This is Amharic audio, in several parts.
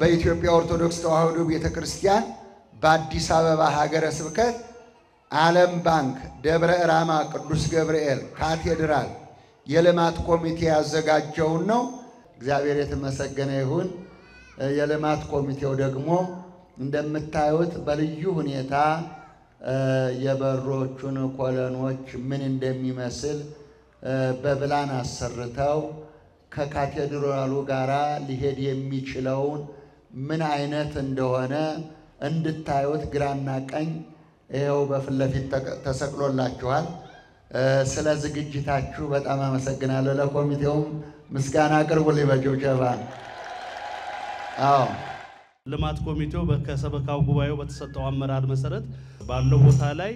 በኢትዮጵያ ኦርቶዶክስ ተዋሕዶ ቤተክርስቲያን በአዲስ አበባ ሀገረ ስብከት ዓለም ባንክ ደብረ ራማ ቅዱስ ገብርኤል ካቴድራል የልማት ኮሚቴ ያዘጋጀውን ነው። እግዚአብሔር የተመሰገነ ይሁን። የልማት ኮሚቴው ደግሞ እንደምታዩት በልዩ ሁኔታ የበሮቹን ኮለኖች ምን እንደሚመስል በብላን አሰርተው ከካቴድራሉ ጋራ ሊሄድ የሚችለውን ምን አይነት እንደሆነ እንድታዩት ግራና ቀኝ ይኸው በፊት ለፊት ተሰቅሎላችኋል። ስለ ዝግጅታችሁ በጣም አመሰግናለሁ። ለኮሚቴውም ምስጋና አቅርቡልኝ በጭብጨባ። አዎ ልማት ኮሚቴው በከሰበካው ጉባኤው በተሰጠው አመራር መሰረት ባለው ቦታ ላይ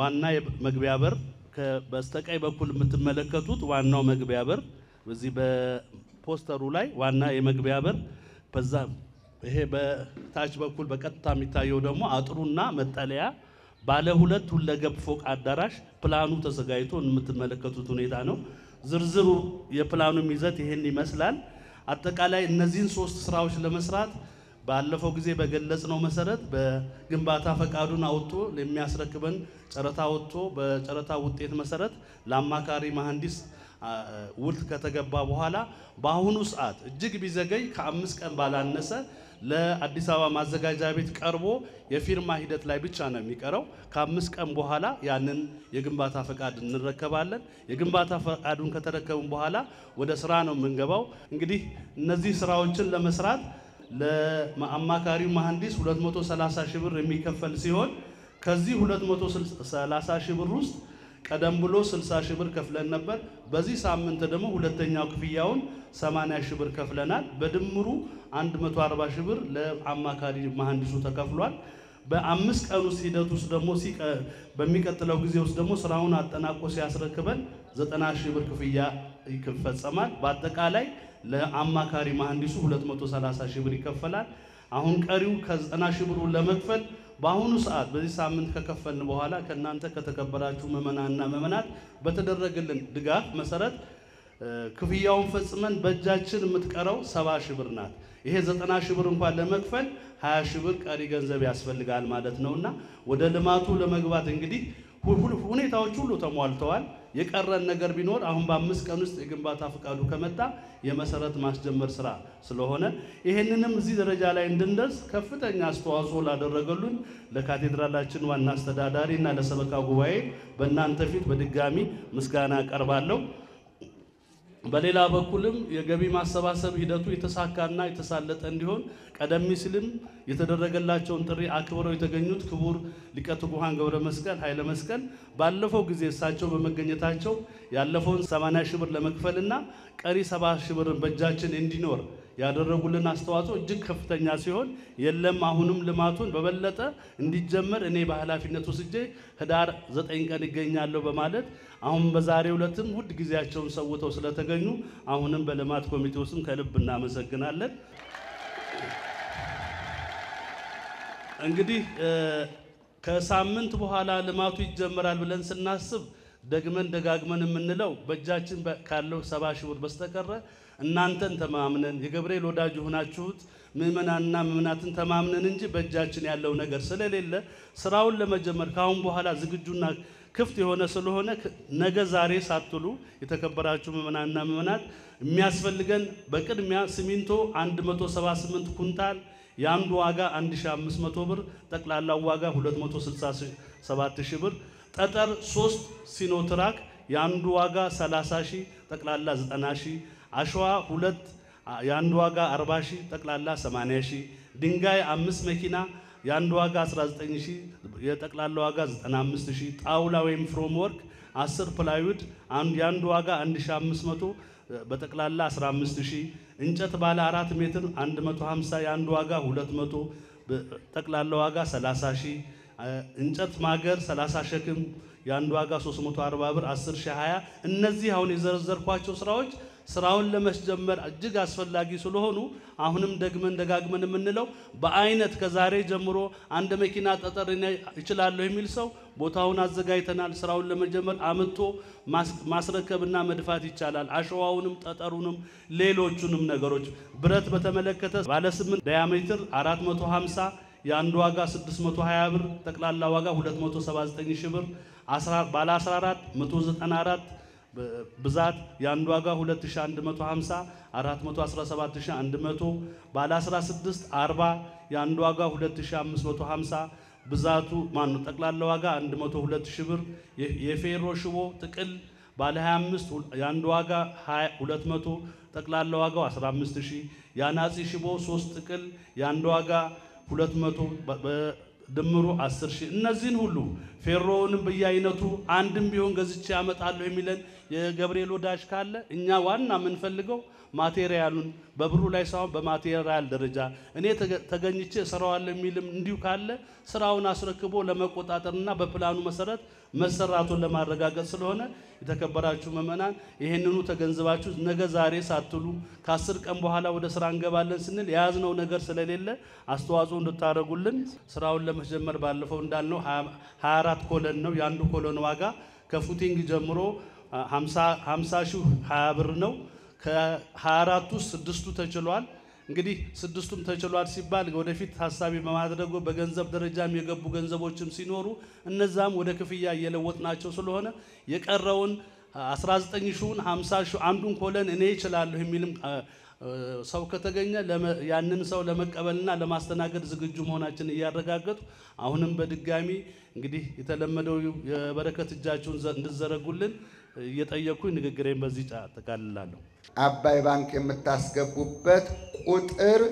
ዋና መግቢያ በር በስተቀኝ በኩል የምትመለከቱት ዋናው መግቢያ በር በዚህ በፖስተሩ ላይ ዋና የመግቢያ በር በዛ ይሄ በታች በኩል በቀጥታ የሚታየው ደግሞ አጥሩና መጠለያ ባለ ሁለት ሁለገብ ፎቅ አዳራሽ ፕላኑ ተዘጋጅቶ የምትመለከቱት ሁኔታ ነው። ዝርዝሩ የፕላኑ ይዘት ይሄን ይመስላል። አጠቃላይ እነዚህን ሶስት ስራዎች ለመስራት ባለፈው ጊዜ በገለጽነው መሰረት በግንባታ ፈቃዱን አውጥቶ ለሚያስረክበን ጨረታ ወጥቶ በጨረታ ውጤት መሰረት ለአማካሪ መሐንዲስ ውል ከተገባ በኋላ በአሁኑ ሰዓት እጅግ ቢዘገይ ከ5 ቀን ባላነሰ ለአዲስ አበባ ማዘጋጃ ቤት ቀርቦ የፊርማ ሂደት ላይ ብቻ ነው የሚቀረው። ከ5 ቀን በኋላ ያንን የግንባታ ፈቃድ እንረከባለን። የግንባታ ፈቃዱን ከተረከብን በኋላ ወደ ስራ ነው የምንገባው። እንግዲህ እነዚህ ስራዎችን ለመስራት ለማማካሪው መሐንዲስ 230 ሺህ ብር የሚከፈል ሲሆን ከዚህ 230 ሺህ ብር ውስጥ ቀደም ብሎ 60 ሺህ ብር ከፍለን ነበር። በዚህ ሳምንት ደግሞ ሁለተኛው ክፍያውን 80 ሺህ ብር ከፍለናል። በድምሩ 140 ሺህ ብር ለአማካሪ መሐንዲሱ ተከፍሏል። በ5 ቀን ውስጥ ሂደት ውስጥ ደግሞ በሚቀጥለው ጊዜ ውስጥ ደግሞ ስራውን አጠናቆ ሲያስረክበን 90 ሺህ ብር ክፍያ ይፈጸማል። በአጠቃላይ ለአማካሪ መሐንዲሱ 230 ሺህ ብር ይከፈላል። አሁን ቀሪው ከ90 ሺህ ብሩን ለመክፈል በአሁኑ ሰዓት በዚህ ሳምንት ከከፈልን በኋላ ከናንተ ከተከበራችሁ መመናና መመናት በተደረገልን ድጋፍ መሰረት ክፍያውን ፈጽመን በእጃችን የምትቀረው 70 ሺህ ብር ናት። ይሄ 90 ሺህ ብር እንኳን ለመክፈል 20 ሺህ ብር ቀሪ ገንዘብ ያስፈልጋል ማለት ነውና ወደ ልማቱ ለመግባት እንግዲህ ሁኔታዎች ሁሉ ተሟልተዋል። የቀረን ነገር ቢኖር አሁን በ5 ቀን ውስጥ የግንባታ ፈቃዱ ከመጣ የመሰረት ማስጀመር ስራ ስለሆነ ይሄንንም እዚህ ደረጃ ላይ እንድንደርስ ከፍተኛ አስተዋጽኦ ላደረገሉን ለካቴድራላችን ዋና አስተዳዳሪና ለሰበካ ጉባኤ በእናንተ ፊት በድጋሚ ምስጋና አቀርባለሁ። በሌላ በኩልም የገቢ ማሰባሰብ ሂደቱ የተሳካና የተሳለጠ እንዲሆን ቀደም ሲልም የተደረገላቸውን ጥሪ አክብረው የተገኙት ክቡር ሊቀ ትጉሃን ገብረ መስቀል ኃይለ መስቀል ባለፈው ጊዜ እሳቸው በመገኘታቸው ያለፈውን 80 ሺህ ብር ለመክፈልና ቀሪ 70 ሺህ ብር በእጃችን እንዲኖር ያደረጉልን አስተዋጽኦ እጅግ ከፍተኛ ሲሆን የለም አሁንም ልማቱን በበለጠ እንዲጀመር እኔ በኃላፊነት ወስጄ ህዳር 9 ቀን ይገኛለሁ በማለት አሁን በዛሬው ዕለትም ውድ ጊዜያቸውን ሰውተው ስለተገኙ አሁንም በልማት ኮሚቴው ስም ከልብ እናመሰግናለን። እንግዲህ ከሳምንት በኋላ ልማቱ ይጀምራል ብለን ስናስብ ደግመን ደጋግመን የምንለው በእጃችን ካለው 70 ሺህ ብር በስተቀረ እናንተን ተማምነን የገብርኤል ወዳጅ ሆናችሁት ምእመናንና ምእመናትን ተማምነን እንጂ በእጃችን ያለው ነገር ስለሌለ ስራውን ለመጀመር ካሁን በኋላ ዝግጁና ክፍት የሆነ ስለሆነ ነገ ዛሬ ሳትሉ የተከበራችሁ ምእመናንና ምእመናት የሚያስፈልገን በቅድሚያ ሲሚንቶ 178 ኩንታል የአንዱ ዋጋ 1500 ብር ጠቅላላው ዋጋ 267 ሺህ ብር፣ ጠጠር 3 ሲኖትራክ የአንዱ ዋጋ 30 ሺህ ጠቅላላ 90 ሺህ፣ አሸዋ 2 የአንድ ዋጋ 40 ሺህ ጠቅላላ 80 ሺህ፣ ድንጋይ 5 መኪና የአንድ ዋጋ 19 ሺህ የጠቅላላ ዋጋ 95 ሺህ፣ ጣውላ ወይም ፍሮም ወርክ 10 ፕላይውድ የአንድ ዋጋ 1500 በጠቅላላ 15 ሺህ፣ እንጨት ባለ 4 ሜትር 150 የአንድ ዋጋ 200 ጠቅላላ ዋጋ 30 ሺህ፣ እንጨት ማገር 30 ሸክም የአንድ ዋጋ 340 ብር 10 ሺህ 20። እነዚህ አሁን የዘረዘርኳቸው ስራዎች ስራውን ለመስጀመር እጅግ አስፈላጊ ስለሆኑ አሁንም ደግመን ደጋግመን የምንለው በአይነት ከዛሬ ጀምሮ አንድ መኪና ጠጠር ይችላል የሚል ሰው ቦታውን አዘጋጅተናል ስራውን ለመጀመር አመንቶ ማስረከብና መድፋት ይቻላል አሸዋውንም ጠጠሩንም ሌሎቹንም ነገሮች ብረት በተመለከተ ባለ 8 ዳያሜትር 450 ያንዱ ዋጋ 620 ብር ተቀላላ ዋጋ 279 ሺህ ብር 14 ባለ 14 194 ብዛት ያንዱ ዋጋ 2150 417100 ባለ 16 40 ያንዱ ዋጋ 2550 ብዛቱ ማን ነው ተቀላላ ዋጋ 102000 ብር የፌሮ ሽቦ ጥቅል ባለ 25 ያንዱ ዋጋ 200 ተቀላላ ዋጋ 15000 ያናጺ ሽቦ 3 ጥቅል ያንዱ ዋጋ 200 ድምሩ 10000 እነዚህን ሁሉ ፌሮውንም በያይነቱ አንድም ቢሆን ገዝቼ አመጣለሁ የሚለን የገብርኤል ወዳጅ ካለ እኛ ዋና ምን ፈልገው ማቴሪያሉን በብሩ ላይ ሳይሆን በማቴሪያል ደረጃ እኔ ተገኝቼ ሰራዋለሁ የሚልም እንዲው ካለ ስራውን አስረክቦ ለመቆጣጠርና በፕላኑ መሰረት መሰራቱን ለማረጋገጥ ስለሆነ የተከበራችሁ መመናን ይሄንኑ ተገንዘባችሁ ነገ ዛሬ ሳትሉ ከ10 ቀን በኋላ ወደ ስራ እንገባለን ስንል ያዝነው ነገር ስለሌለ አስተዋጽኦ እንድታረጉልን ስራውን ለመጀመር ባለፈው እንዳልነው 24 ኮለን ነው ያንዱ ኮለን ዋጋ ከፉቲንግ ጀምሮ 50 ሺህ 20 ብር ነው ከ24 ውስጥ 6ቱ ተችሏል እንግዲህ 6ቱም ተችሏል ሲባል ወደፊት ሐሳቢ በማድረጎ በገንዘብ ደረጃም የገቡ ገንዘቦችም ሲኖሩ እነዛም ወደ ክፍያ እየለወጥናቸው ስለሆነ የቀረውን 19000ን 50000 አንዱን ኮለን እኔ ይችላልሁ የሚልም ሰው ከተገኘ ያንን ሰው ለመቀበልና ለማስተናገድ ዝግጁ መሆናችን እያረጋገጡ አሁንም በድጋሚ እንግዲህ የተለመደው የበረከት እጃችሁን እንድዘረጉልን እየጠየቁኝ ንግግሬን በዚህ ተካልላለሁ አባይ ባንክ የምታስገቡበት ቁጥር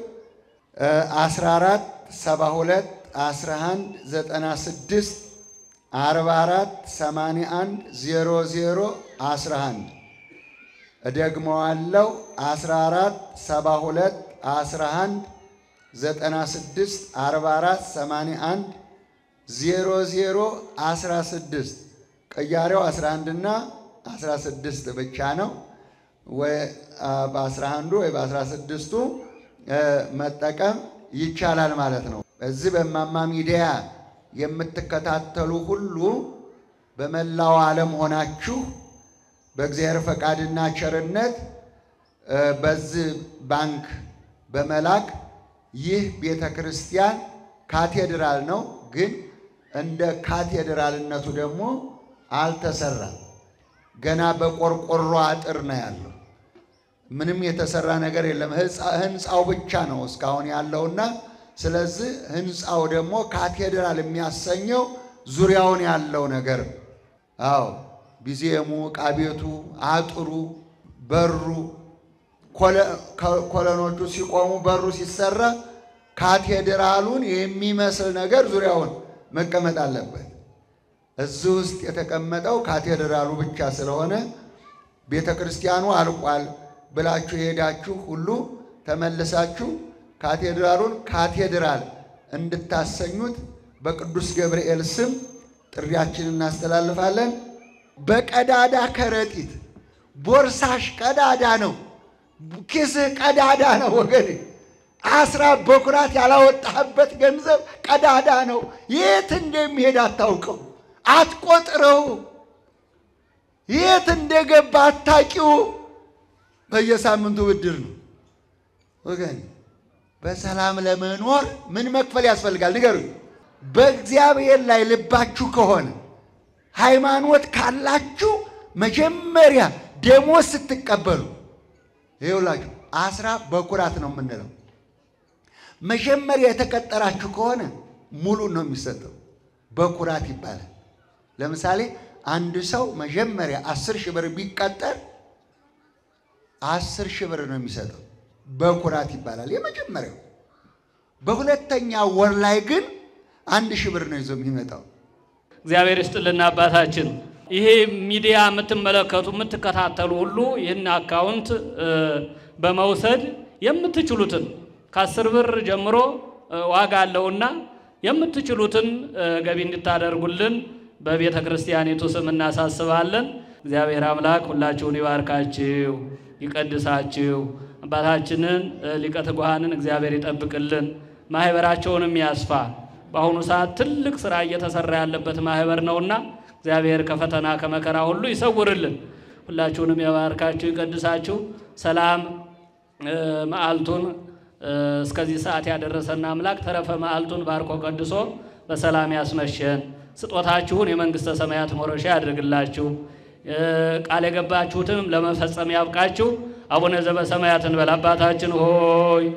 14 72 11 96 44 81 00 11 ደግሞዋለው 14 72 11 96 44 81 00 16 ቀያሪው 11 እና 16 ብቻ ነው ወይ በ11 ወይ በ16 መጠቀም ይቻላል ማለት ነው በዚህ በማማ ሚዲያ የምትከታተሉ ሁሉ በመላው ዓለም ሆናችሁ በእግዚአብሔር ፈቃድና ቸርነት በዚህ ባንክ በመላክ ይህ ቤተክርስቲያን ካቴድራል ነው ግን እንደ ካቴድራልነቱ ደግሞ አልተሰራም ገና በቆርቆሮ አጥር ነው ያለው ምንም የተሰራ ነገር የለም ህንጻው ብቻ ነው እስካሁን ያለውና ስለዚህ ህንጻው ደግሞ ካቴድራል የሚያሰኘው ዙሪያውን ያለው ነገር አዎ ቢዜሙ ቃቤቱ አጥሩ በሩ ኮለኖቹ ሲቆሙ በሩ ሲሰራ ካቴድራሉን የሚመስል ነገር ዙሪያውን መቀመጥ አለበት እዚህ ውስጥ የተቀመጠው ካቴድራሉ ብቻ ስለሆነ ቤተክርስቲያኑ አልቋል ብላችሁ ሄዳችሁ ሁሉ ተመለሳችሁ ካቴድራሉን ካቴድራል እንድታሰኙት በቅዱስ ገብርኤል ስም ጥሪያችንን እናስተላልፋለን በቀዳዳ ከረጢት ቦርሳሽ ቀዳዳ ነው ኪስህ ቀዳዳ ነው ወገኔ 10 በኩራት ያላወጣበት ገንዘብ ቀዳዳ ነው የት እንደሚሄድ አታውቀው አትቆጥረው የት እንደገባ አታቂው በየሳምንቱ ብድር ነው ወገኔ በሰላም ለመኖር ምን መክፈል ያስፈልጋል ንገሩኝ በእግዚአብሔር ላይ ልባችሁ ከሆነ ሃይማኖት ካላችሁ መጀመሪያ ደሞስ ስትቀበሉ ይውላችሁ 10 በኩራት ነው የምንለው መጀመሪያ የተከተራችሁ ከሆነ ሙሉ ነው የሚሰጠው በኩራት ይባላል ለምሳሌ አንድ ሰው መጀመሪያ 10 ሺህ ብር ቢቀጠር 10 ሺህ ብር ነው የሚሰጠው በኩራት ይባላል የመጀመሪያው በሁለተኛ ወር ላይ ግን 1 ሺህ ብር ነው ይዞ የሚመጣው እግዚአብሔር ይስጥልና አባታችን ይሄ ሚዲያ የምትመለከቱ የምትከታተሉ ሁሉ ይሄን አካውንት በመውሰድ የምትችሉትን ከ10 ብር ጀምሮ ዋጋ አለውና የምትችሉትን ገቢ እንድታደርጉልን በቤተክርስቲያኒቱ ስም እናሳስባለን እግዚአብሔር አምላክ ሁላችሁን ይባርካችሁ ይቀድሳችሁ አባታችንን ሊቀ ትጉሃንን እግዚአብሔር ይጠብቅልን ማህበራቸውንም ያስፋ በአሁኑ ሰዓት ትልቅ ስራ እየተሰራ ያለበት ማህበር ነውና እግዚአብሔር ከፈተና ከመከራ ሁሉ ይሰውርልን። ሁላችሁንም ያባርካችሁ ይቀድሳችሁ። ሰላም መዓልቱን እስከዚህ ሰዓት ያደረሰና አምላክ ተረፈ መዓልቱን ባርኮ ቀድሶ በሰላም ያስመሸን። ስጦታችሁን የመንግስተ ሰማያት መውረሻ ያድርግላችሁ። ቃል የገባችሁትንም ለመፈጸም ያብቃችሁ። አቡነ ዘበሰማያት እንበል። አባታችን ሆይ